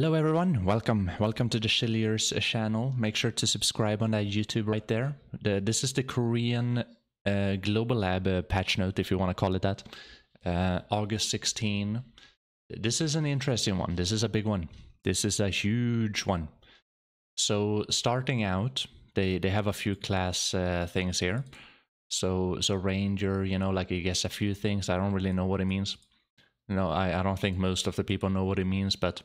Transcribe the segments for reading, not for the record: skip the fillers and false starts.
Hello everyone, welcome to the Shilliers channel. Make sure to subscribe on that YouTube right there. This is the Korean Global Lab patch note, if you want to call it that. August 16. This is an interesting one. This is a big one. This is a huge one. So starting out, they have a few class things here. So Ranger, you know, like I guess a few things. I don't really know what it means. No, I don't think most of the people know what it means, but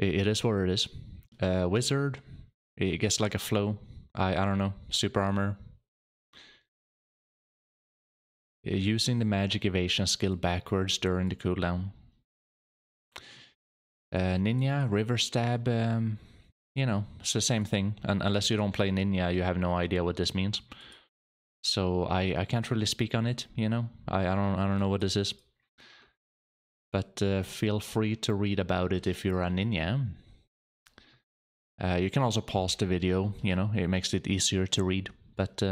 it is what it is. Wizard, I guess like a flow. I don't know. Super armor. Using the magic evasion skill backwards during the cooldown. Ninja, river stab. You know, it's the same thing. And unless you don't play Ninja, you have no idea what this means. So I can't really speak on it. You know, I don't know what this is. But feel free to read about it if you're a ninja. You can also pause the video, you know, it makes it easier to read. But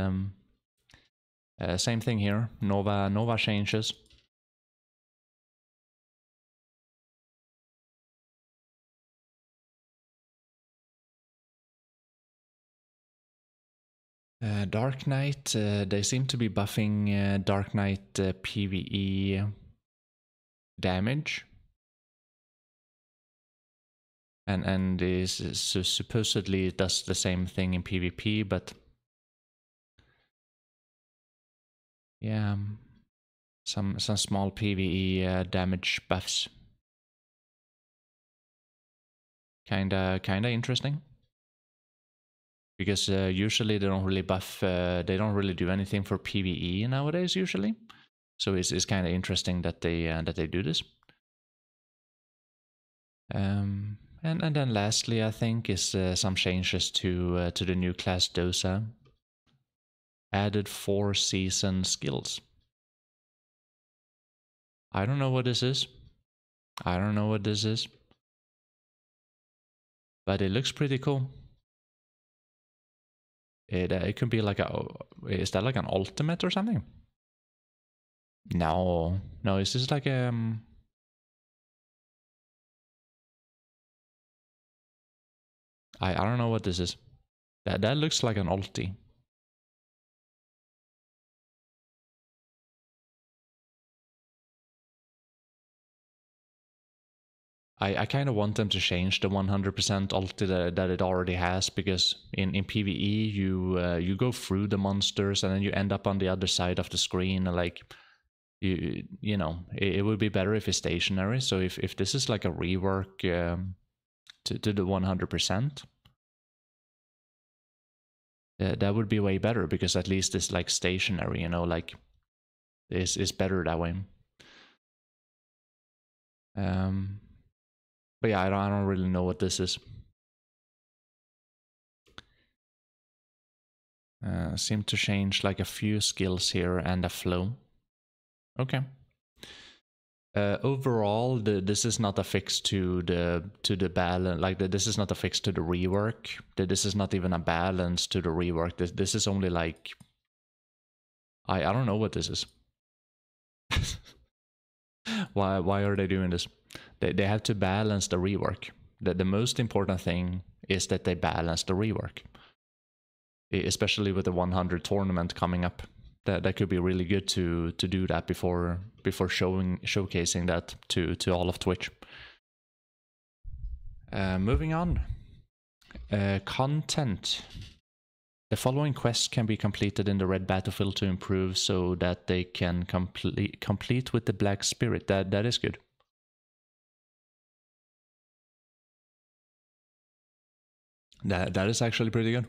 same thing here, Nova changes. Dark Knight, they seem to be buffing Dark Knight PvE damage, and is supposedly it does the same thing in PvP, but yeah, some small PvE damage buffs. Kinda interesting, because usually they don't really buff, they don't really do anything for PvE nowadays usually. So it's kind of interesting that they do this. And then lastly, I think is some changes to the new class Dosa. Added 4 season skills. I don't know what this is. I don't know what this is. But it looks pretty cool. It could be like a, is that like an ultimate or something? No, is this like I don't know what this is. That looks like an ulti. I kind of want them to change the 100% ulti that it already has, because in PvE you go through the monsters and then you end up on the other side of the screen, like you know, it would be better if it's stationary. So if this is like a rework to the 100%, that would be way better, because at least it's like stationary, you know, like it's better that way. But yeah, I don't really know what this is. Seem to change like a few skills here and a flow. Okay. Overall, this is not a fix to the balance. Like this is not a fix to the rework. This is not even a balance to the rework. This is only like, I don't know what this is. Why are they doing this? They have to balance the rework. The most important thing is that they balance the rework, especially with the 100 tournament coming up. That could be really good to do that before showcasing that to all of Twitch. Moving on, content. The following quests can be completed in the Red Battlefield to improve so that they can complete with the Black Spirit. That is good. That is actually pretty good.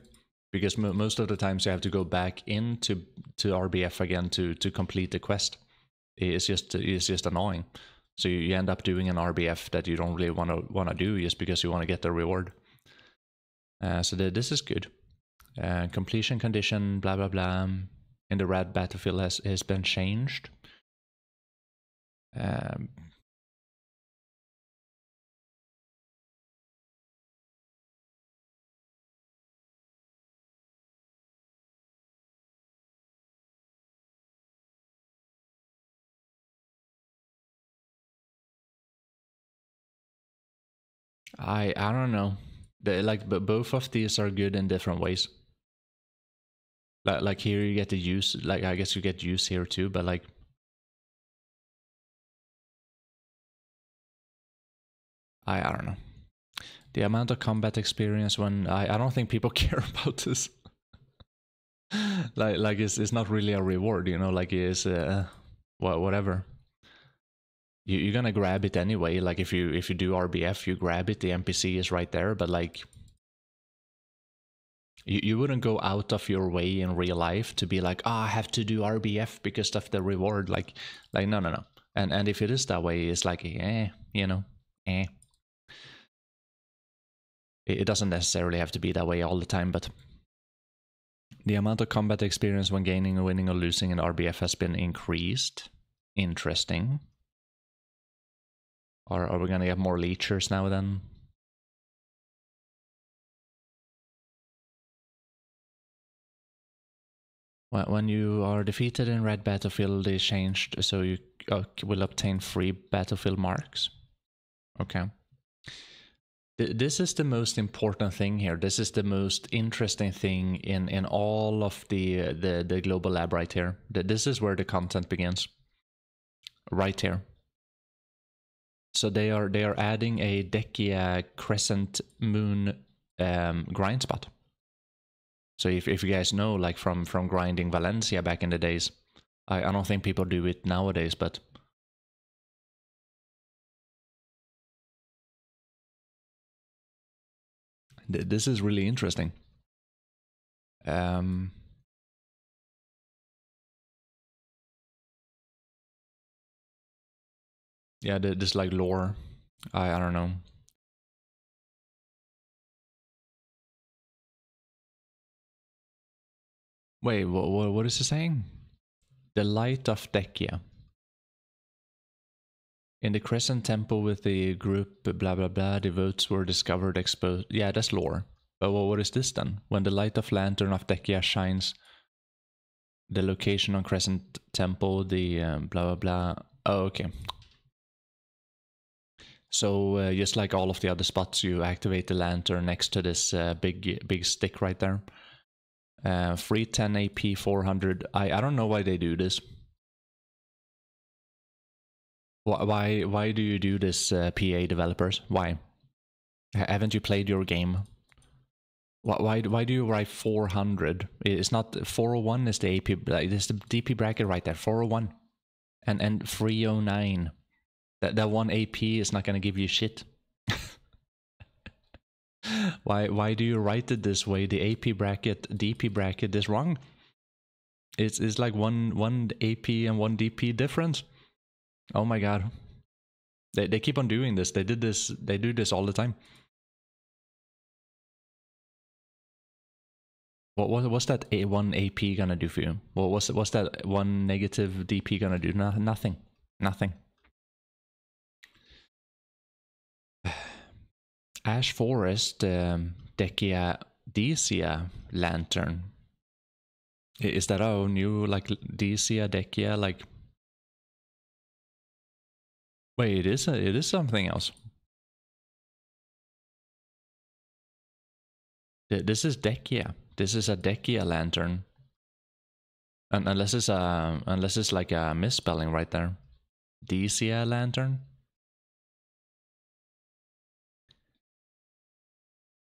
Because most of the times you have to go back into RBF again to complete the quest. It's just annoying. So you end up doing an RBF that you don't really want to do just because you want to get the reward. So this is good. Completion condition, blah blah blah, in the Red Battlefield has been changed. I don't know. But both of these are good in different ways. Like here you get the use. Like I guess you get use here too. But like. I don't know. The amount of combat experience when I don't think people care about this. like it's not really a reward, you know. Like it's whatever. You're gonna grab it anyway. Like if you do RBF, you grab it. The NPC is right there, but like you wouldn't go out of your way in real life to be like, I have to do RBF because of the reward. Like no. And if it is that way, it's like you know, It doesn't necessarily have to be that way all the time, but the amount of combat experience when gaining, winning, or losing in RBF has been increased. Interesting. Are we going to get more leechers now then? When you are defeated in Red Battlefield, is changed, so you will obtain free battlefield marks. Okay. This is the most important thing here. This is the most interesting thing in all of the global lab right here. This is where the content begins. Right here. So they are adding a Deckia Crescent Moon grind spot. So if you guys know, like from grinding Valencia back in the days, I don't think people do it nowadays, but this is really interesting. Yeah, this like lore. I don't know. Wait, what is it saying? The light of Deckia. In the Crescent Temple with the group blah blah blah, the votes were discovered exposed. Yeah, that's lore. But what is this then? When the light of Lantern of Deckia shines, the location on Crescent Temple, the blah blah blah. Oh, okay. So just like all of the other spots, you activate the lantern next to this big stick right there. Free 10 AP 400. I don't know why they do this. Why do you do this, PA developers? Why? Haven't you played your game? Why do you write 400? It's not 401. Is the AP? Like, it's the DP bracket right there. 401, and 309. That one AP is not gonna give you shit. Why do you write it this way? The AP bracket, DP bracket is wrong. It's like one AP and one DP difference. Oh my god. They keep on doing this. They do this all the time. What's that one AP gonna do for you? What's that one negative DP gonna do? Nothing. Nothing. Ash Forest, Deckia Lantern. Is that our new, like, Deckia, like... Wait, it is something else. This is Deckia. This is a Deckia Lantern. Unless it's like a misspelling right there. Deckia Lantern?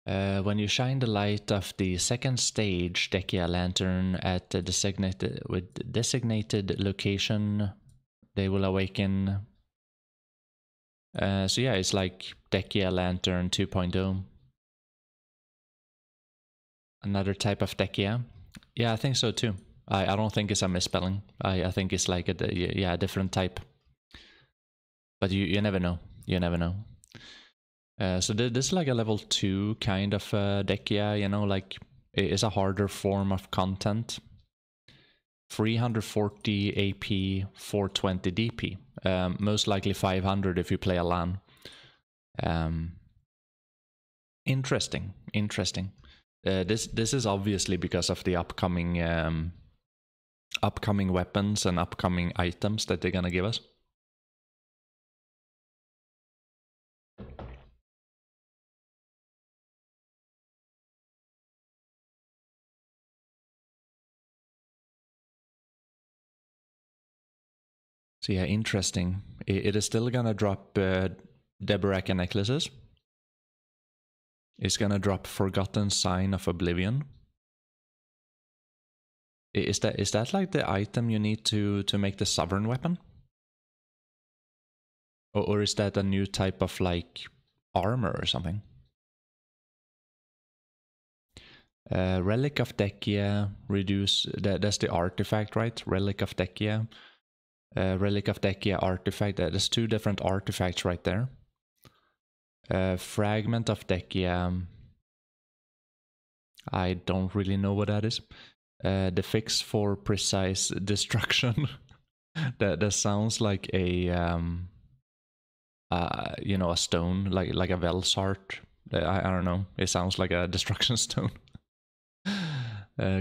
When you shine the light of the second stage Deckia Lantern at the designated location, they will awaken. So yeah, it's like Deckia Lantern 2.0. Another type of Deckia. Yeah, I think so too. I don't think it's a misspelling. I think it's like a different type. But you never know. You never know. So this is like a level 2 kind of Deckia, you know, like it's a harder form of content. 340 AP, 420 DP. Most likely 500 if you play a LAN. Interesting. This is obviously because of the upcoming weapons and upcoming items that they're gonna give us. So yeah, interesting. It is still gonna drop Deboraka necklaces. It's gonna drop Forgotten Sign of Oblivion. Is that like the item you need to make the Sovereign weapon? Or is that a new type of like armor or something? Relic of Deckia, reduce, that's the artifact, right? Relic of Deckia. Relic of Deckia artifact, there's two different artifacts right there. Fragment of Deckia, I don't really know what that is. The fix for precise destruction. that sounds like a you know, a stone, like a Velsart. I don't know, it sounds like a destruction stone.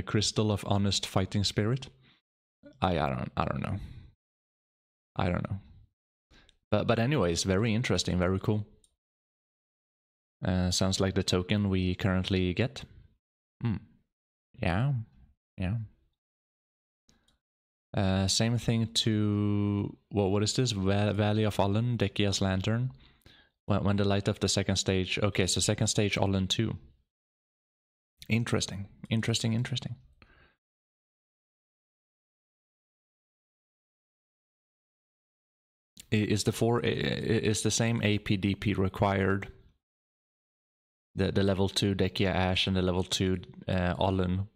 Crystal of Honest Fighting Spirit. I don't know. But anyways, very interesting, very cool. Sounds like the token we currently get. Yeah. Same thing to what is this? Valley of Olen, Deckia's Lantern. When the light of the second stage. Okay, so second stage Olen 2. Interesting. Is the same APDP required? The level 2 Deckia Ash and the level 2 Olen.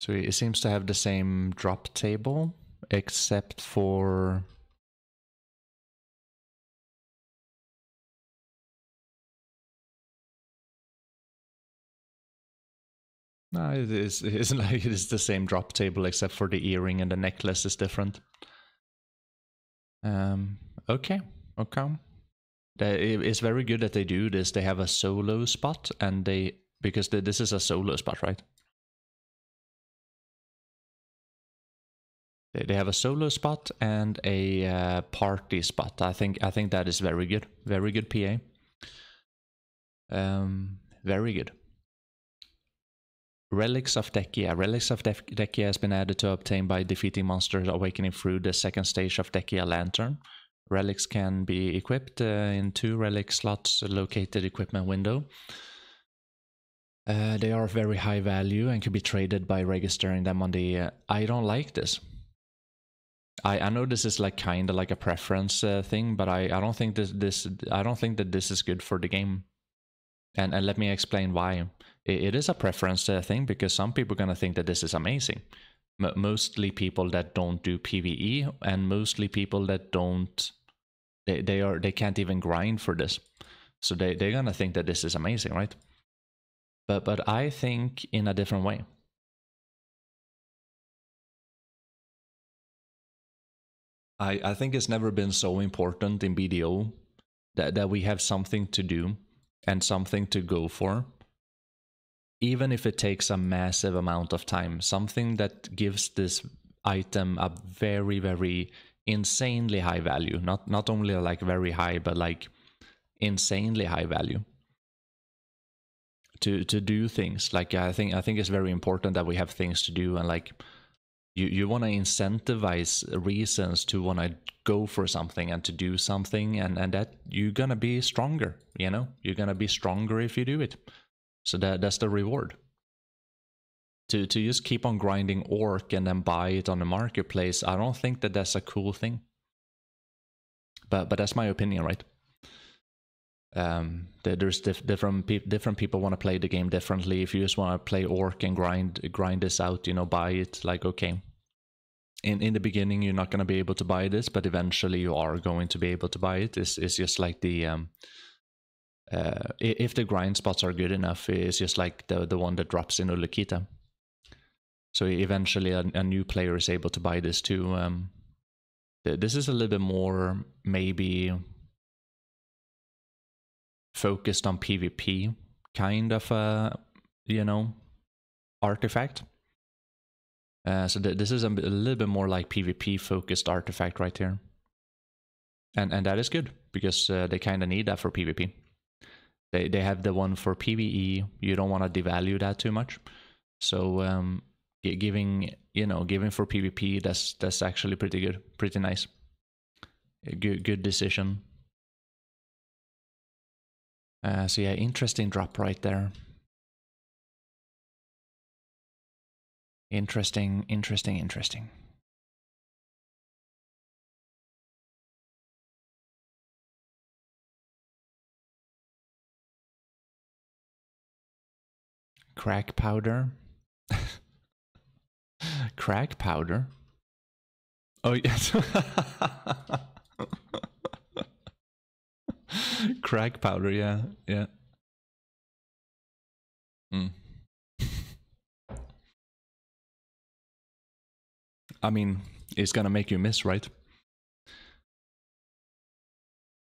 So it seems to have the same drop table, except for... No, it is like it is the same drop table, except for the earring and the necklace is different. Okay. It's very good that they do this. They have a solo spot, and because this is a solo spot, right? They have a solo spot and a party spot. I think that is very good. Very good PA. Very good. Relics of Deckia. Relics of Deckia has been added to obtain by defeating monsters awakening through the second stage of Deckia Lantern. Relics can be equipped in 2 relic slots located equipment window. They are of very high value and can be traded by registering them on the... I don't like this. I know this is like kind of like a preference thing, but I don't think that this is good for the game, and let me explain why. It is a preference thing because some people are gonna think that this is amazing. Mostly people that don't do PvE, and mostly people that don't, they can't even grind for this, so they're gonna think that this is amazing, right? But I think in a different way. I think it's never been so important in BDO that we have something to do and something to go for, even if it takes a massive amount of time. Something that gives this item a very, very insanely high value. Not only like very high, but like insanely high value. To do things like I think it's very important that we have things to do, and like. You want to incentivize reasons to want to go for something and to do something, and that you're going to be stronger, you know? You're going to be stronger if you do it. So that's the reward. To just keep on grinding orc and then buy it on the marketplace, I don't think that that's a cool thing. But that's my opinion, right? There's different people want to play the game differently. If you just want to play orc and grind this out, you know, buy it, like, okay. In the beginning, you're not going to be able to buy this, but eventually you are going to be able to buy it. It's just like the, if the grind spots are good enough, it's just like the one that drops in Ulokita. So eventually a new player is able to buy this too. This is a little bit more, maybe... focused on PvP kind of a, you know, artifact. So this is a little bit more like PvP focused artifact right here, and that is good because they kind of need that for PvP. They have the one for PvE. You don't want to devalue that too much, So giving for PvP, that's actually pretty good, pretty nice. Good decision. So yeah, interesting drop right there. Interesting. Crack powder. Crack powder. Oh yes. Crack powder, yeah, yeah. Mm. I mean, it's gonna make you miss, right?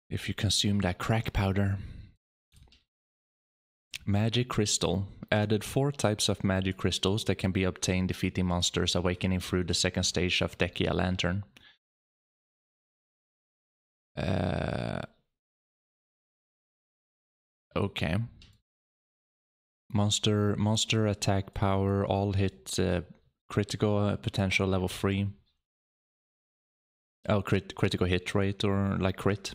If you consume that crack powder. Magic crystal. Added 4 types of magic crystals that can be obtained defeating monsters awakening through the 2nd stage of Deckia Lantern. Okay. Monster attack power, all hit critical potential level 3. Oh, critical hit rate or like crit.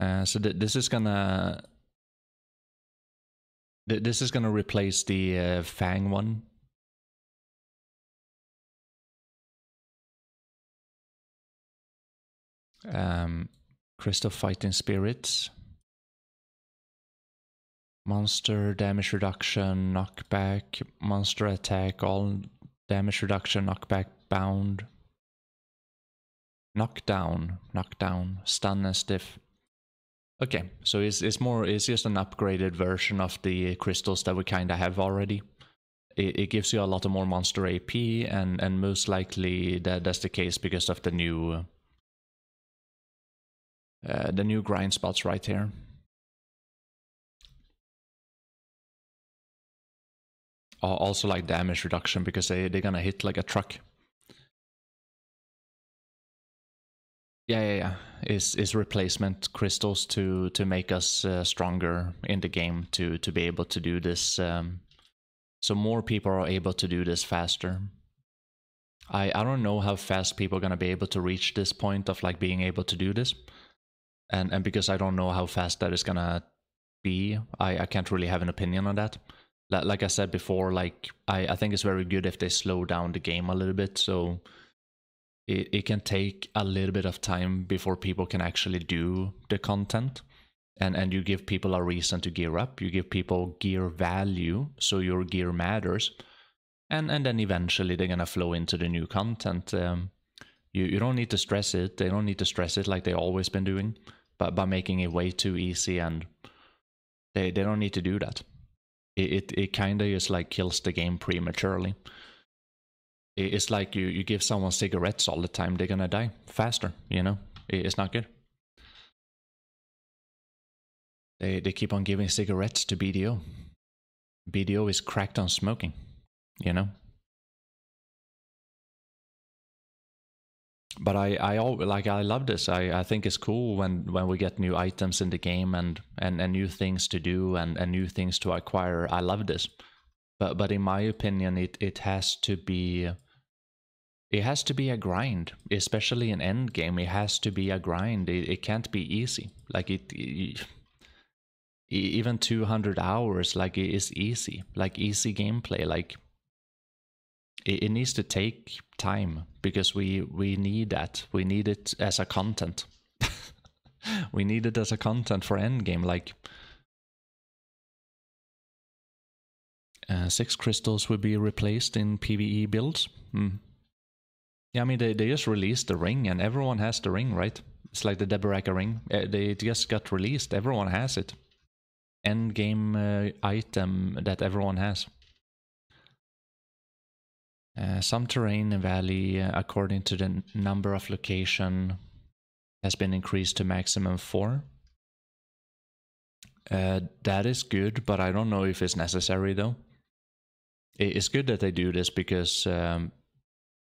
So this is gonna replace the Fang one. Crystal Fighting Spirits. Monster damage reduction, knockback, monster attack, all damage reduction, knockback, bound. Knockdown, stun and stiff. Okay, so it's just an upgraded version of the crystals that we kinda have already. It gives you a lot of more monster AP, and most likely that's the case because of the new grind spots right here. Also like damage reduction because they're gonna hit like a truck. Yeah. Is replacement crystals to make us stronger in the game to be able to do this. So more people are able to do this faster. I don't know how fast people are gonna be able to reach this point of like being able to do this, and because I don't know how fast that is gonna be, I can't really have an opinion on that. Like I said before, like I think it's very good if they slow down the game a little bit, so. It can take a little bit of time before people can actually do the content, and you give people a reason to gear up, you give people gear value, so your gear matters, and then eventually they're gonna flow into the new content. You don't need to stress it, they don't need to stress it like they've always been doing, but by making it way too easy, and they don't need to do that. It kinda just like kills the game prematurely. It's like you give someone cigarettes all the time, they're gonna die faster, you know? It's not good. They keep on giving cigarettes to BDO. BDO is cracked on smoking, you know? But I love this. I think it's cool when we get new items in the game and new things to do and new things to acquire. I love this. But in my opinion, it has to be a grind, especially in endgame. It has to be a grind. It can't be easy. Like even 200 hours, like it is easy. Like easy gameplay. Like it needs to take time because we need that. We need it as a content. We need it as a content for endgame. Like. 6 crystals will be replaced in PvE builds. Mm. Yeah, I mean, they just released the ring, and everyone has the ring, right? It's like the Deboraka ring. They just got released. Everyone has it. Endgame item that everyone has. Some terrain and valley, according to the number of location, has been increased to maximum 4. That is good, but I don't know if it's necessary, though. It's good that they do this because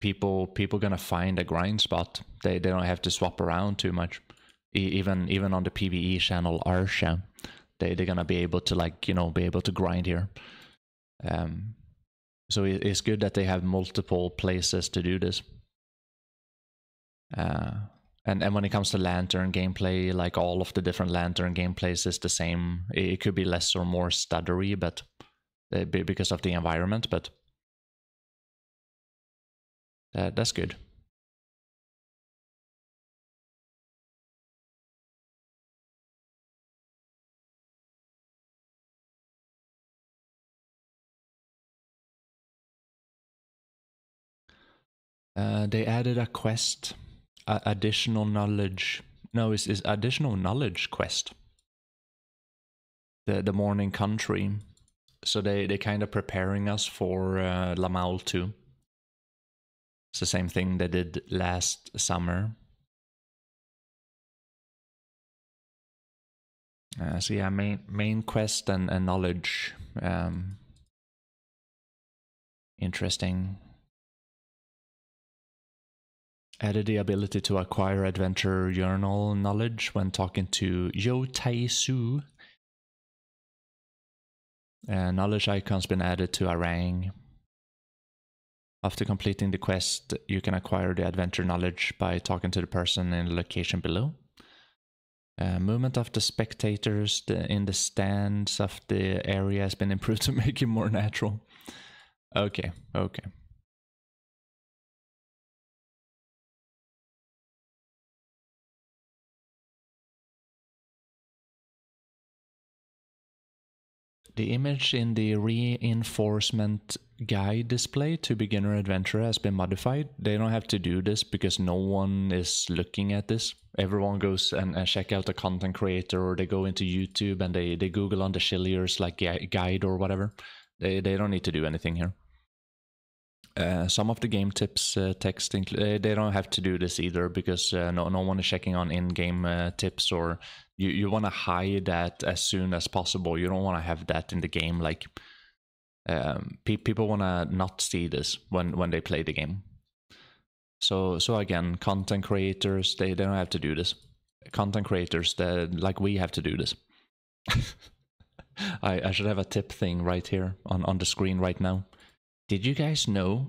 people gonna find a grind spot. They don't have to swap around too much. Even on the PvE channel Arsha, they're gonna be able to grind here. So it's good that they have multiple places to do this. And when it comes to lantern gameplay, like all of the different lantern gameplays is the same. It could be less or more stuttery, but because of the environment, but that's good. They added a quest, additional knowledge. No, it's additional knowledge quest. The morning country. So they kind of preparing us for Lamaltu. It's the same thing they did last summer. So yeah, main quest and knowledge. Interesting. Added the ability to acquire adventure journal knowledge when talking to Yo Tai Su. Knowledge icon's been added to Orang. After completing the quest, you can acquire the adventure knowledge by talking to the person in the location below. Movement of the spectators in the stands of the area has been improved to make it more natural. Okay, okay. The image in the reinforcement guide display to beginner adventurer has been modified. They don't have to do this because no one is looking at this. Everyone goes and check out the content creator, or they go into YouTube and they Google on the Shilliers like guide or whatever. They don't need to do anything here. Some of the game tips text, they don't have to do this either because no one is checking on in-game tips, or you want to hide that as soon as possible. You don't want to have that in the game. Like people want to not see this when they play the game. So again, content creators, they don't have to do this. Content creators, like we have to do this. I should have a tip thing right here on the screen right now. Did you guys know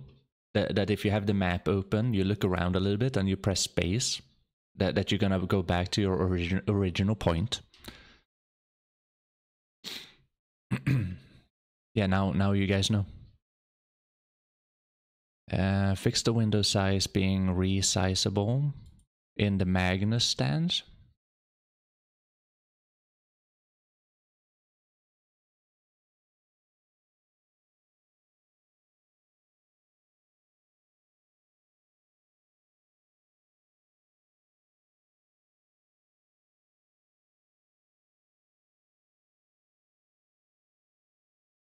that if you have the map open, you look around a little bit and you press space, that you're going to go back to your original point? Yeah, now you guys know. Fix the window size being resizable in the Magnus stands.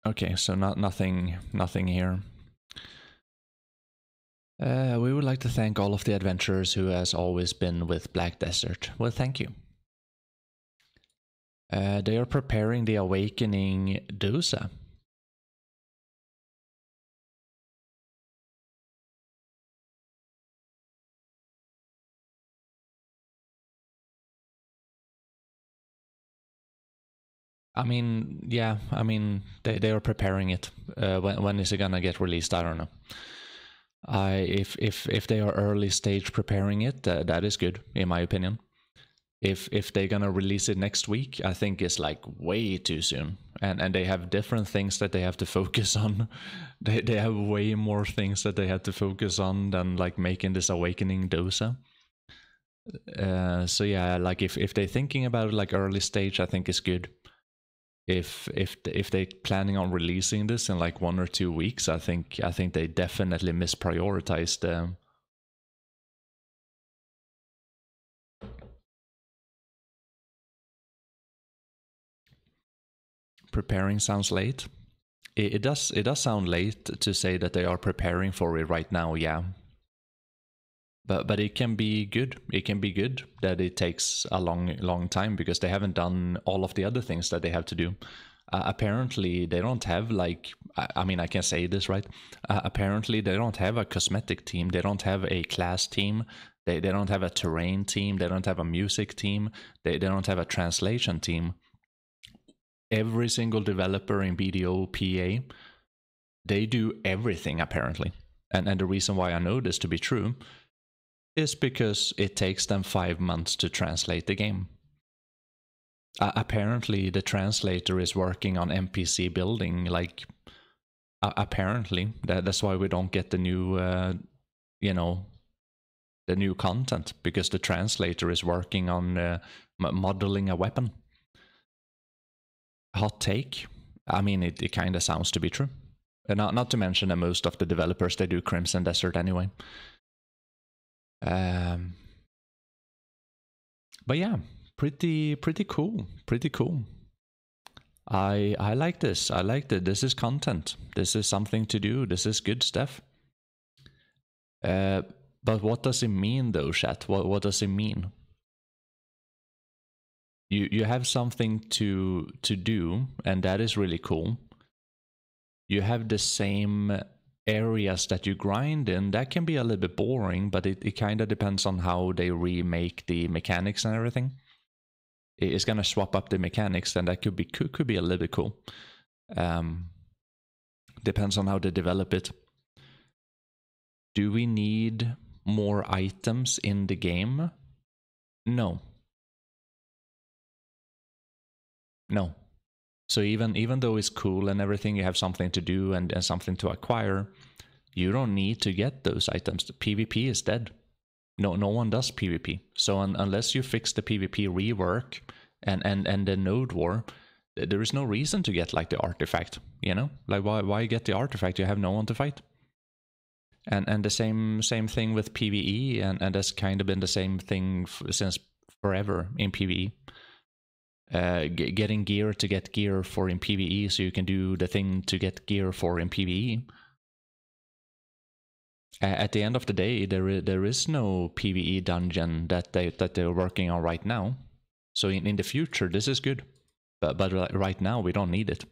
Okay, so nothing here. We would like to thank all of the adventurers who has always been with Black Desert. Well, thank you. They are preparing the Awakening Dosa. I mean, yeah, I mean, they are preparing it. When is it gonna get released? I don't know. If they are early stage preparing it, that is good, in my opinion. If they're gonna release it next week, I think it's like way too soon. And they have different things that they have to focus on. They have way more things that they have to focus on than like making this Awakening Dosa. So yeah, like if they're thinking about it like early stage, I think it's good. If they're planning on releasing this in like 1 or 2 weeks, I think they definitely misprioritized them. Preparing sounds late. It does sound late to say that they are preparing for it right now, yeah. But it can be good. It can be good that it takes a long time because they haven't done all of the other things that they have to do. Apparently, they don't have like, I mean, I can say this, right? Apparently, they don't have a cosmetic team. They don't have a class team. They don't have a terrain team. They don't have a music team. They don't have a translation team. Every single developer in BDO PA They do everything, apparently. And the reason why I know this to be true is because it takes them 5 months to translate the game. Apparently, the translator is working on NPC building, like, apparently. That's why we don't get the new, you know, the new content, because the translator is working on modeling a weapon. Hot take. I mean, it kind of sounds to be true. And not to mention that most of the developers, they do Crimson Desert anyway. But yeah, pretty cool, pretty cool. I like this. I liked it. This is content. This is something to do. This is good stuff. But what does it mean, though, chat? What does it mean? You have something to do, and that is really cool. You have the same areas that you grind in. That can be a little bit boring, but it kind of depends on how they remake the mechanics and everything. It's going to swap up the mechanics, and that could be a little bit cool. Depends on how they develop it. Do we need more items in the game? No. No. So even though it's cool and everything, you have something to do and something to acquire, you don't need to get those items. The PvP is dead. No one does PvP. So unless you fix the PvP rework and the node war, there is no reason to get like the artifact, you know? Like why get the artifact? You have no one to fight. And the same thing with PvE, and that's kind of been the same thing since forever in PvE. Getting gear to get gear for in PvE, so you can do the thing to get gear for in PvE. At the end of the day, there is no PvE dungeon that they're working on right now. So in the future, this is good, but right now we don't need it.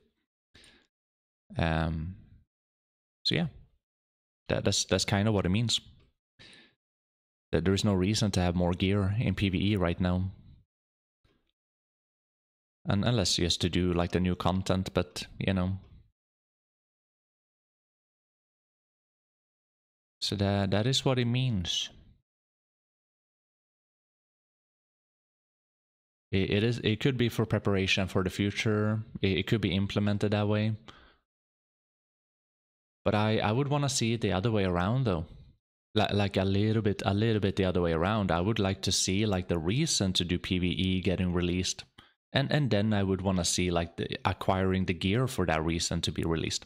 So yeah. That's kind of what it means. That there is no reason to have more gear in PvE right now. And unless you have to do like the new content, but you know. So that is what it means. It could be for preparation for the future. It could be implemented that way. But I would want to see it the other way around, though. Like a little bit the other way around. I would like to see like the reason to do PvE getting released. And then I would want to see like acquiring the gear for that reason to be released.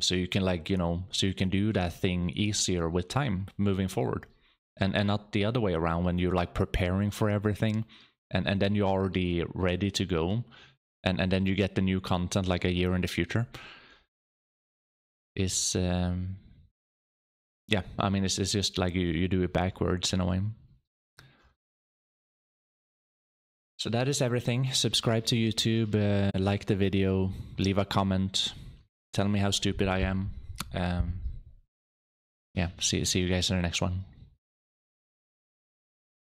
So you can like, you know, so you can do that thing easier with time moving forward. And not the other way around when you're like preparing for everything. And then you're already ready to go. And then you get the new content like a year in the future. Is yeah, I mean it's just like you do it backwards in a way. So that is everything. Subscribe to YouTube, like the video, leave a comment, tell me how stupid I am. Yeah, see you guys in the next one.